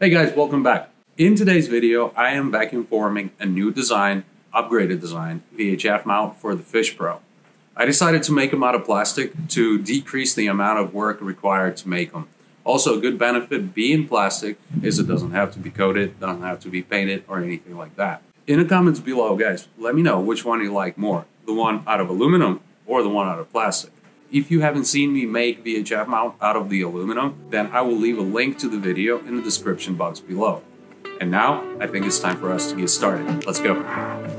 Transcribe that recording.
Hey guys, welcome back. In today's video, I am vacuum forming a new design, upgraded design, VHF mount for the Fish Pro. I decided to make them out of plastic to decrease the amount of work required to make them. Also, a good benefit being plastic is it doesn't have to be coated, doesn't have to be painted or anything like that. In the comments below, guys, let me know which one you like more, the one out of aluminum or the one out of plastic. If you haven't seen me make VHF mount out of the aluminum, then I will leave a link to the video in the description box below. And now, I think it's time for us to get started. Let's go.